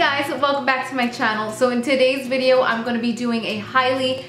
guys, welcome back to my channel. So in today's video, I'm going to be doing a highly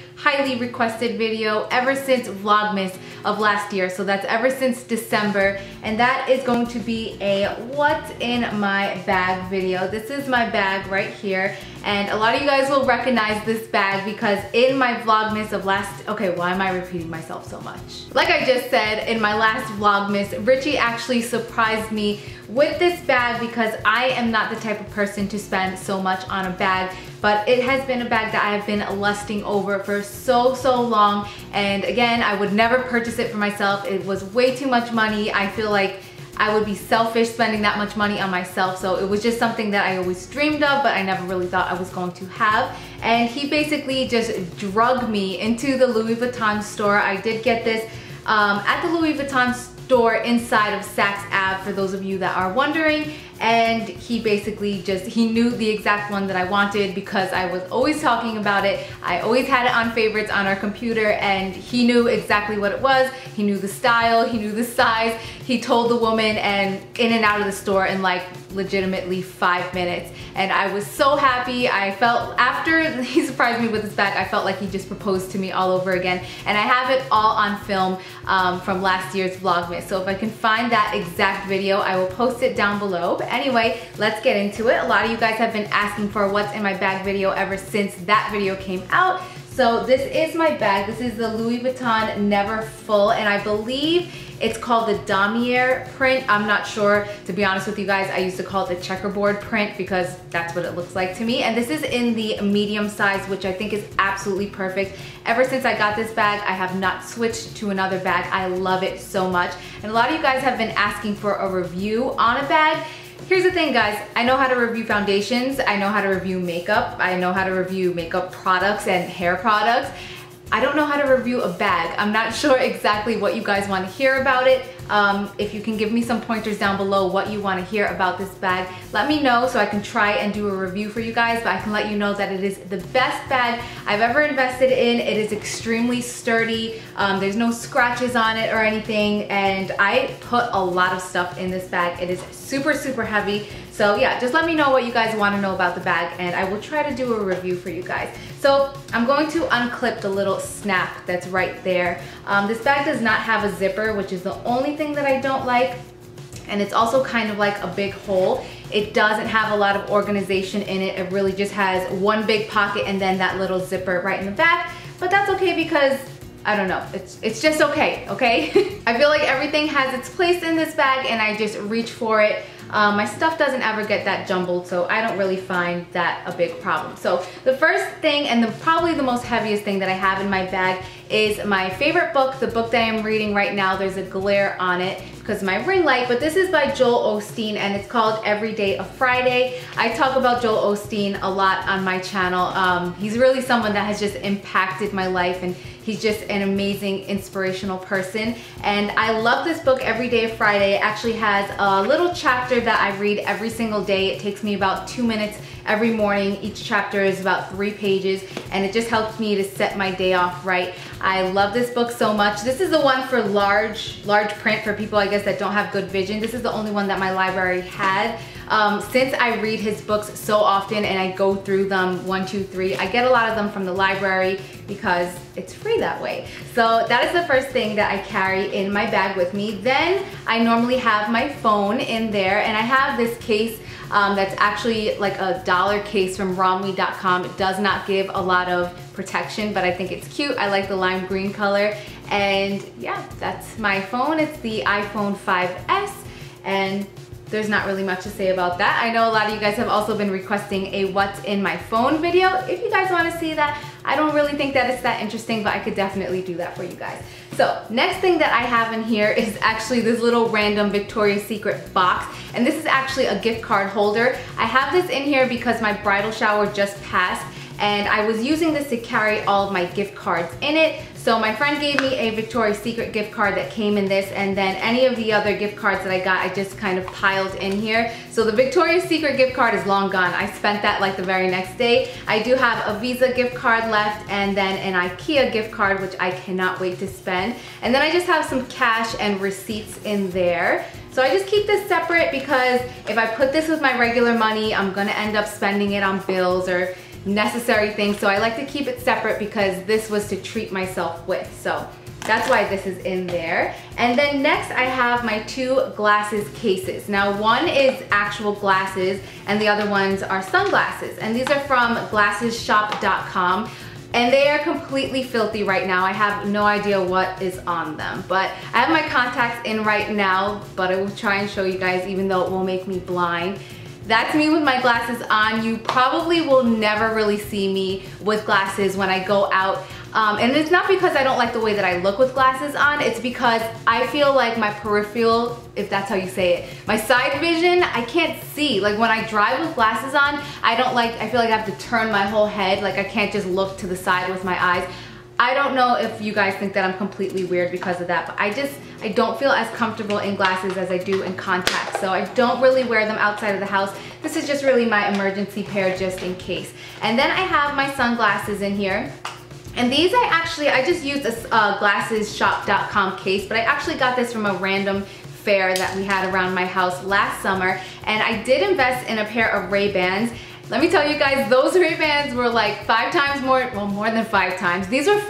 requested video ever since Vlogmas of last year. So that's ever since December, and that is going to be a what's in my bag video. This is my bag right here, and a lot of you guys will recognize this bag because in my Vlogmas of last, okay, why am I repeating myself so much? Like I just said, in my last Vlogmas, Richie actually surprised me with this bag because I am not the type of person to spend so much on a bag, but it has been a bag that I have been lusting over for so long, and again, I would never purchase it for myself. It was way too much money. I feel like I would be selfish spending that much money on myself, so it was just something that I always dreamed of, but I never really thought I was going to have. And he basically just drugged me into the Louis Vuitton store. I did get this at the Louis Vuitton store inside of Saks Ave, for those of you that are wondering. And he basically just, he knew the exact one that I wanted because I was always talking about it. I always had it on favorites on our computer, and he knew exactly what it was. He knew the style, he knew the size. He told the woman, and in and out of the store in like legitimately 5 minutes. And I was so happy. I felt, after he surprised me with his bag, I felt like he just proposed to me all over again. And I have it all on film from last year's Vlogmas. So if I can find that exact video, I will post it down below. Anyway, let's get into it. A lot of you guys have been asking for what's in my bag video ever since that video came out. So this is my bag. This is the Louis Vuitton Neverfull, and I believe it's called the Damier print. I'm not sure, to be honest with you guys. I used to call it the checkerboard print because that's what it looks like to me. And this is in the medium size, which I think is absolutely perfect. Ever since I got this bag, I have not switched to another bag. I love it so much. And a lot of you guys have been asking for a review on a bag. Here's the thing, guys, I know how to review foundations, I know how to review makeup, I know how to review makeup products and hair products. I don't know how to review a bag. I'm not sure exactly what you guys want to hear about it. If you can give me some pointers down below what you want to hear about this bag, let me know so I can try and do a review for you guys. But I can let you know that it is the best bag I've ever invested in. It is extremely sturdy. There's no scratches on it or anything, and I put a lot of stuff in this bag. It is super heavy. So yeah, just let me know what you guys want to know about the bag, and I will try to do a review for you guys. So I'm going to unclip the little snap that's right there. This bag does not have a zipper, which is the only thing that I don't like. And it's also kind of like a big hole. It doesn't have a lot of organization in it. It really just has one big pocket and then that little zipper right in the back. But that's okay because, I don't know, it's just okay, okay? I feel like everything has its place in this bag, and I just reach for it. My stuff doesn't ever get that jumbled, so I don't really find that a big problem. So the first thing, and probably the most heaviest thing that I have in my bag, is my favorite book, the book that I am reading right now. There's a glare on it because my ring light, but this is by Joel Osteen, and it's called Every Day a Friday. I talk about Joel Osteen a lot on my channel. He's really someone that has just impacted my life, and he's just an amazing, inspirational person. And I love this book, Every Day of Friday. It actually has a little chapter that I read every single day. It takes me about 2 minutes every morning. Each chapter is about 3 pages, and it just helps me to set my day off right. I love this book so much. This is the one for large print, for people, I guess, that don't have good vision. This is the only one that my library had. Since I read his books so often and I go through them 1, 2, 3, I get a lot of them from the library because it's free that way. So that is the first thing that I carry in my bag with me. Then I normally have my phone in there, and I have this case that's actually like a dollar case from romwe.com. It does not give a lot of protection, but I think it's cute. I like the lime green color, and yeah, that's my phone. It's the iPhone 5S, and there's not really much to say about that. I know a lot of you guys have also been requesting a what's in my phone video. If you guys wanna see that, I don't really think that it's that interesting, but I could definitely do that for you guys. So next thing that I have in here is actually this little random Victoria's Secret box, and this is actually a gift card holder. I have this in here because my bridal shower just passed, and I was using this to carry all of my gift cards in it. So my friend gave me a Victoria's Secret gift card that came in this, and then any of the other gift cards that I got, I just kind of piled in here. So the Victoria's Secret gift card is long gone. I spent that like the very next day. I do have a Visa gift card left, and then an IKEA gift card, which I cannot wait to spend. And then I just have some cash and receipts in there. So I just keep this separate because if I put this with my regular money, I'm gonna end up spending it on bills or necessary things. So I like to keep it separate because this was to treat myself with. So that's why this is in there. And then next I have my two glasses cases. Now one is actual glasses and the other ones are sunglasses. And these are from GlassesShop.com. And they are completely filthy right now. I have no idea what is on them, but I have my contacts in right now, but I will try and show you guys even though it will make me blind. That's me with my glasses on. You probably will never really see me with glasses when I go out. And it's not because I don't like the way that I look with glasses on, it's because I feel like my peripheral, if that's how you say it, my side vision, I can't see. Like when I drive with glasses on, I feel like I have to turn my whole head, like I can't just look to the side with my eyes. I don't know if you guys think that I'm completely weird because of that, but I don't feel as comfortable in glasses as I do in contacts, so I don't really wear them outside of the house. This is just really my emergency pair just in case. And then I have my sunglasses in here. And these I just used a GlassesShop.com case, but I actually got this from a random fair that we had around my house last summer. And I did invest in a pair of Ray-Bans. Let me tell you guys, those Ray-Bans were like more than 5 times. These were $5,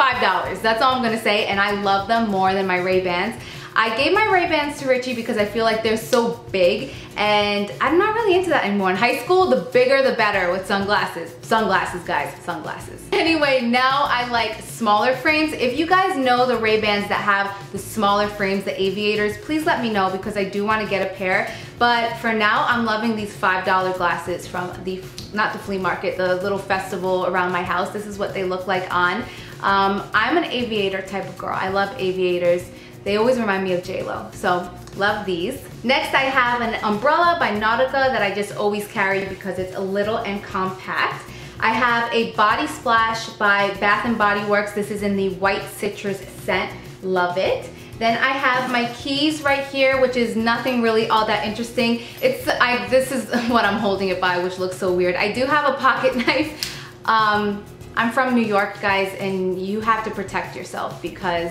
that's all I'm gonna say, and I love them more than my Ray-Bans. I gave my Ray-Bans to Richie because I feel like they're so big and I'm not really into that anymore. In high school, the bigger the better with sunglasses. Sunglasses, guys, sunglasses. Anyway, now I like smaller frames. If you guys know the Ray-Bans that have the smaller frames, the aviators, please let me know because I do want to get a pair. But for now, I'm loving these $5 glasses from the, not the flea market, the little festival around my house. This is what they look like on. I'm an aviator type of girl. I love aviators. They always remind me of J-Lo, so love these. Next I have an umbrella by Nautica that I just always carry because it's little and compact. I have a body splash by Bath and Body Works. This is in the white citrus scent, love it. Then I have my keys right here, which is nothing really all that interesting. This is what I'm holding it by, which looks so weird. I do have a pocket knife. I'm from New York, guys, and you have to protect yourself because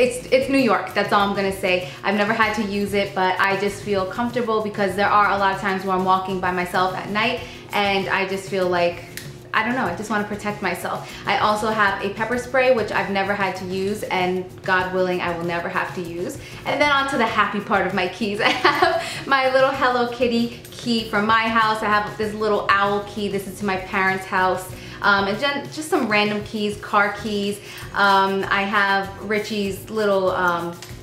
it's New York, that's all I'm gonna say. I've never had to use it, but I just feel comfortable because there are a lot of times where I'm walking by myself at night and I just feel like, I don't know, I just wanna protect myself. I also have a pepper spray, which I've never had to use and God willing, I will never have to use. And then onto the happy part of my keys. I have my little Hello Kitty key from my house. I have this little owl key. This is to my parents' house. And then just some random keys, car keys. I have Richie's little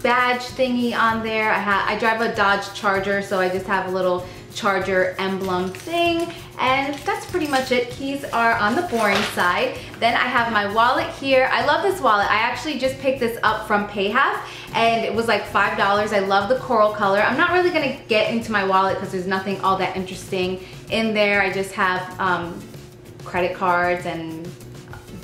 badge thingy on there. I drive a Dodge Charger, so I just have a little charger emblem thing. And that's pretty much it. Keys are on the boring side. Then I have my wallet here. I love this wallet. I actually just picked this up from PayHalf and it was like $5. I love the coral color. I'm not really gonna get into my wallet because there's nothing all that interesting in there. I just have credit cards and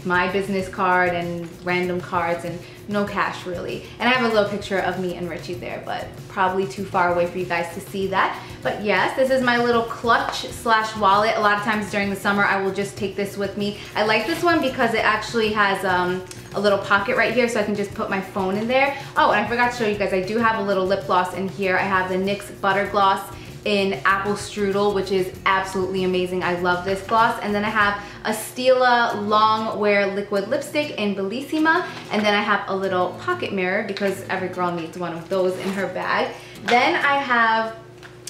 my business card and random cards and no cash really. And I have a little picture of me and Richie there, but probably too far away for you guys to see that. But yes, this is my little clutch slash wallet. A lot of times during the summer, I will just take this with me. I like this one because it actually has a little pocket right here, so I can just put my phone in there. Oh, and I forgot to show you guys, I do have a little lip gloss in here. I have the NYX Butter Gloss in Apple Strudel, which is absolutely amazing. I love this gloss. And then I have a Stila long wear liquid lipstick in Bellissima. And then I have a little pocket mirror because every girl needs one of those in her bag. Then I have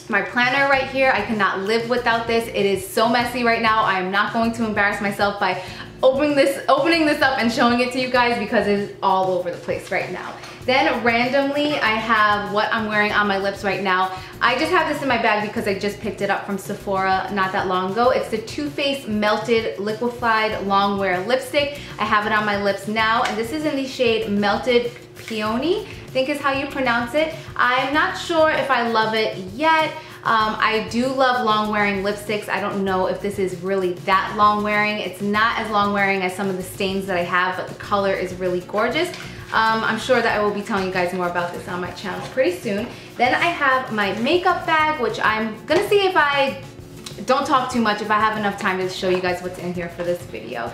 my planner right here. I cannot live without this. It is so messy right now. I am not going to embarrass myself by opening this up and showing it to you guys because it is all over the place right now. Then randomly I have what I'm wearing on my lips right now. I just have this in my bag because I just picked it up from Sephora not that long ago. It's the Too Faced Melted Liquefied Long Wear Lipstick. I have it on my lips now and this is in the shade Melted Peony, I think is how you pronounce it. I'm not sure if I love it yet. I do love long wearing lipsticks. I don't know if this is really that long wearing. It's not as long wearing as some of the stains that I have, but the color is really gorgeous. I'm sure that I will be telling you guys more about this on my channel pretty soon. Then I have my makeup bag, which I'm gonna see if I Don't talk too much. If I have enough time to show you guys what's in here for this video.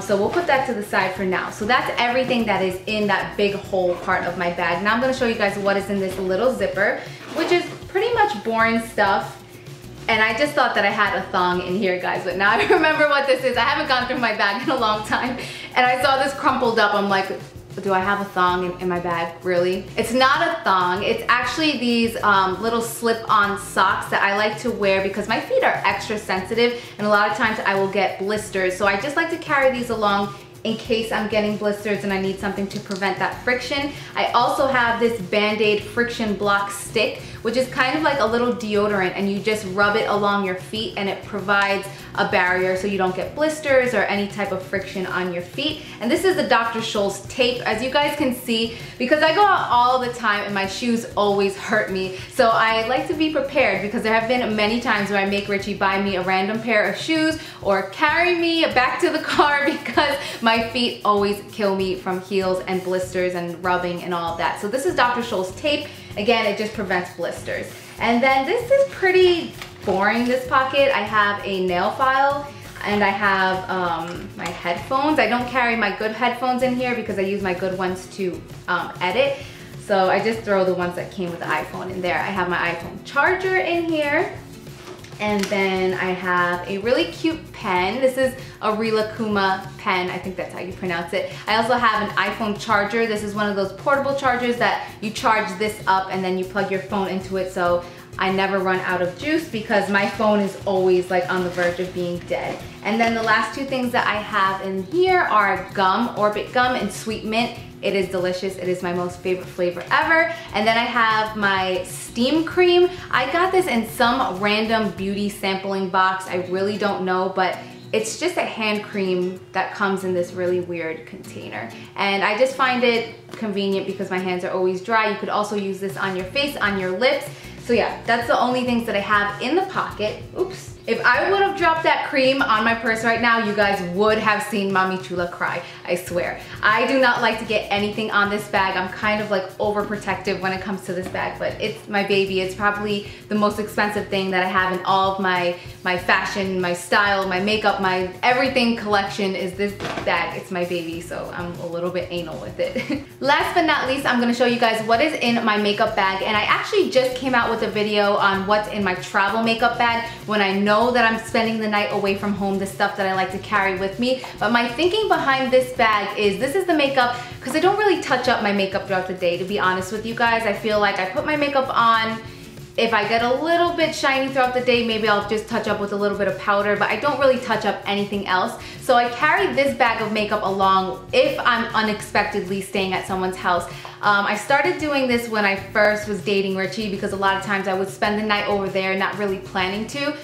So we'll put that to the side for now. So that's everything that is in that big whole part of my bag. Now I'm gonna show you guys what is in this little zipper, which is pretty much boring stuff. And I just thought that I had a thong in here, guys, but now I remember what this is. I haven't gone through my bag in a long time. And I saw this crumpled up. I'm like, do I have a thong in my bag? Really? It's not a thong. It's actually these little slip-on socks that I like to wear because my feet are extra sensitive and a lot of times I will get blisters. So I just like to carry these along in case I'm getting blisters and I need something to prevent that friction. I also have this Band-Aid friction block stick, which is kind of like a little deodorant, and you just rub it along your feet and it provides a barrier so you don't get blisters or any type of friction on your feet. And this is the Dr. Scholl's tape, as you guys can see, because I go out all the time and my shoes always hurt me. So I like to be prepared because there have been many times where I make Richie buy me a random pair of shoes or carry me back to the car because my feet always kill me from heels and blisters and rubbing and all of that. So this is Dr. Scholl's tape. Again, it just prevents blisters. And then this is pretty boring, this pocket. I have a nail file and I have my headphones. I don't carry my good headphones in here because I use my good ones to edit. So I just throw the ones that came with the iPhone in there. I have my iPhone charger in here. And then I have a really cute pen. This is a Rilakkuma pen. I think that's how you pronounce it. I also have an iPhone charger. This is one of those portable chargers that you charge this up and then you plug your phone into it, so I never run out of juice because my phone is always like on the verge of being dead. And then the last two things that I have in here are gum, Orbit gum and sweet mint. It is delicious. It is my most favorite flavor ever. And then I have my steam cream. I got this in some random beauty sampling box. I really don't know, but it's just a hand cream that comes in this really weird container. And I just find it convenient because my hands are always dry. You could also use this on your face, on your lips. So yeah, that's the only things that I have in the pocket. Oops. If I would have dropped that cream on my purse right now, you guys would have seen Mommy Chula cry, I swear. I do not like to get anything on this bag. I'm kind of like overprotective when it comes to this bag, but it's my baby. It's probably the most expensive thing that I have in all of my fashion, my style, my makeup, my everything collection is this bag. It's my baby, so I'm a little bit anal with it. Last but not least, I'm gonna show you guys what is in my makeup bag, and I actually just came out with a video on what's in my travel makeup bag when I know that I'm spending the night away from home, the stuff that I like to carry with me. But my thinking behind this bag is this is the makeup, because I don't really touch up my makeup throughout the day, to be honest with you guys. I feel like I put my makeup on. If I get a little bit shiny throughout the day, maybe I'll just touch up with a little bit of powder, but I don't really touch up anything else. So I carry this bag of makeup along if I'm unexpectedly staying at someone's house. I started doing this when I first was dating Richie because a lot of times I would spend the night over there not really planning to.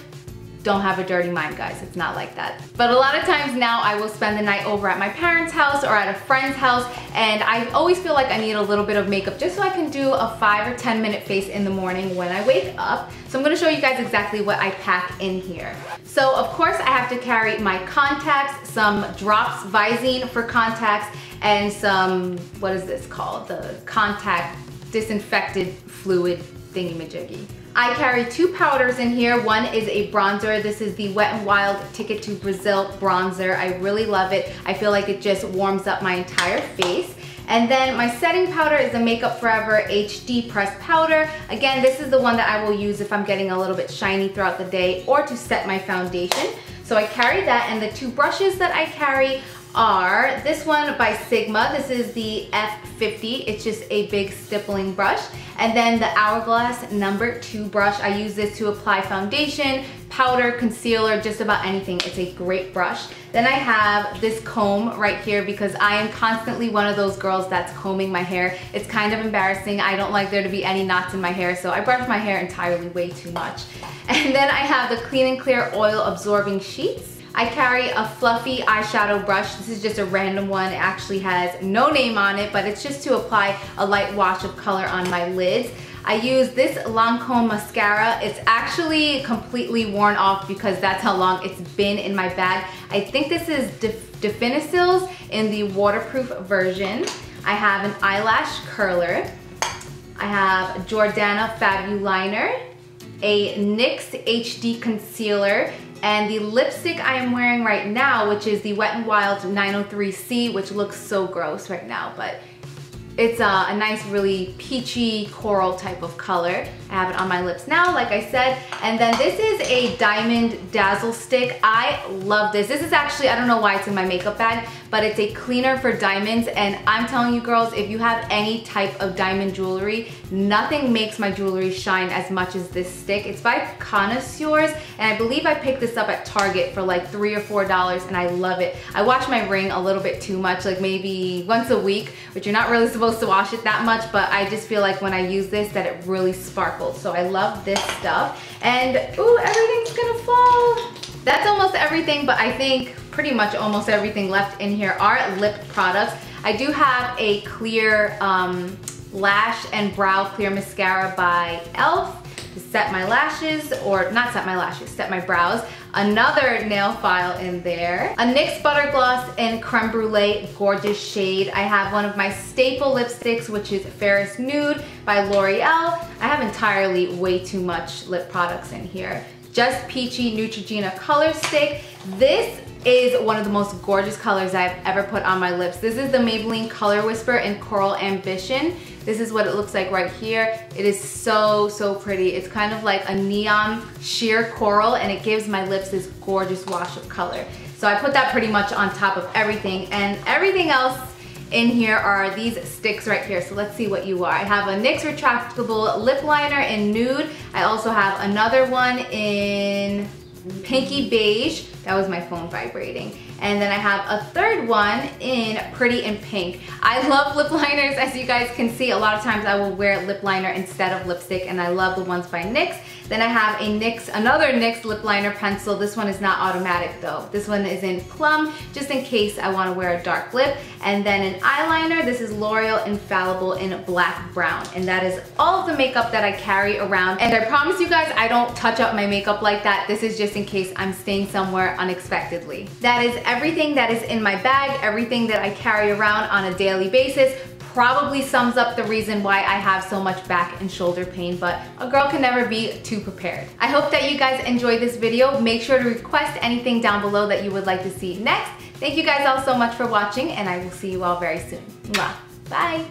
Don't have a dirty mind, guys, it's not like that. But a lot of times now I will spend the night over at my parents' house or at a friend's house, and I always feel like I need a little bit of makeup just so I can do a 5 or 10 minute face in the morning when I wake up. So I'm gonna show you guys exactly what I pack in here. So of course I have to carry my contacts, some drops, Visine for contacts, and some, what is this called? The contact disinfected fluid thingy-majiggy. I carry two powders in here. One is a bronzer. This is the Wet n Wild Ticket to Brazil bronzer. I really love it. I feel like it just warms up my entire face. And then my setting powder is the Makeup Forever HD Pressed Powder. Again, this is the one that I will use if I'm getting a little bit shiny throughout the day or to set my foundation. So I carry that, and the two brushes that I carry are this one by Sigma. This is the F50. It's just a big stippling brush. And then the Hourglass No. 2 brush. I use this to apply foundation, powder, concealer, just about anything. It's a great brush. Then I have this comb right here because I am constantly one of those girls that's combing my hair. It's kind of embarrassing. I don't like there to be any knots in my hair, so I brush my hair entirely way too much. And then I have the Clean and Clear Oil Absorbing Sheets. I carry a fluffy eyeshadow brush. This is just a random one. It actually has no name on it, but it's just to apply a light wash of color on my lids. I use this Lancôme mascara. It's actually completely worn off because that's how long it's been in my bag. I think this is Definicil's in the waterproof version. I have an eyelash curler. I have Jordana Fabuliner. a NYX HD concealer, and the lipstick I am wearing right now, which is the Wet n Wild 903C, which looks so gross right now, but it's a nice, really peachy coral type of color. I have it on my lips now, like I said. And then this is a Diamond Dazzle Stick. I love this. This is actually, I don't know why it's in my makeup bag, but it's a cleaner for diamonds. And I'm telling you girls, if you have any type of diamond jewelry, nothing makes my jewelry shine as much as this stick. It's by Connoisseurs, and I believe I picked this up at Target for like $3 or $4, and I love it. I wash my ring a little bit too much, like maybe once a week, but you're not really supposed to wash it that much, but I just feel like when I use this that it really sparkles. So I love this stuff. And ooh, everything's gonna fall. That's almost everything, but I think pretty much almost everything left in here are lip products. I do have a clear lash and brow clear mascara by e.l.f. to set my lashes, or not set my lashes, set my brows. Another nail file in there. A NYX Butter Gloss in Creme Brulee Gorgeous Shade. I have one of my staple lipsticks, which is Fairest Nude by L'Oreal. I have entirely way too much lip products in here. Just Peachy Neutrogena Color Stick. This is one of the most gorgeous colors I've ever put on my lips. This is the Maybelline Color Whisper in Coral Ambition. This is what it looks like right here. It is so, so pretty. It's kind of like a neon sheer coral, and it gives my lips this gorgeous wash of color. So I put that pretty much on top of everything, and everything else in here are these sticks right here. So let's see what you are. I have a NYX Retractable Lip Liner in Nude. I also have another one in Pinky Beige. That was my phone vibrating. And then I have a third one in Pretty in Pink. I love lip liners, as you guys can see. A lot of times I will wear lip liner instead of lipstick, and I love the ones by NYX. Then I have a NYX, another NYX lip liner pencil. This one is not automatic though. This one is in Plum, just in case I wanna wear a dark lip. And then an eyeliner. This is L'Oreal Infallible in Black Brown. And that is all of the makeup that I carry around. And I promise you guys, I don't touch up my makeup like that. This is just in case I'm staying somewhere unexpectedly. That is everything that is in my bag, everything that I carry around on a daily basis. Probably sums up the reason why I have so much back and shoulder pain, but a girl can never be too prepared. I hope that you guys enjoyed this video. Make sure to request anything down below that you would like to see next. Thank you guys all so much for watching, and I will see you all very soon. Mwah. Bye.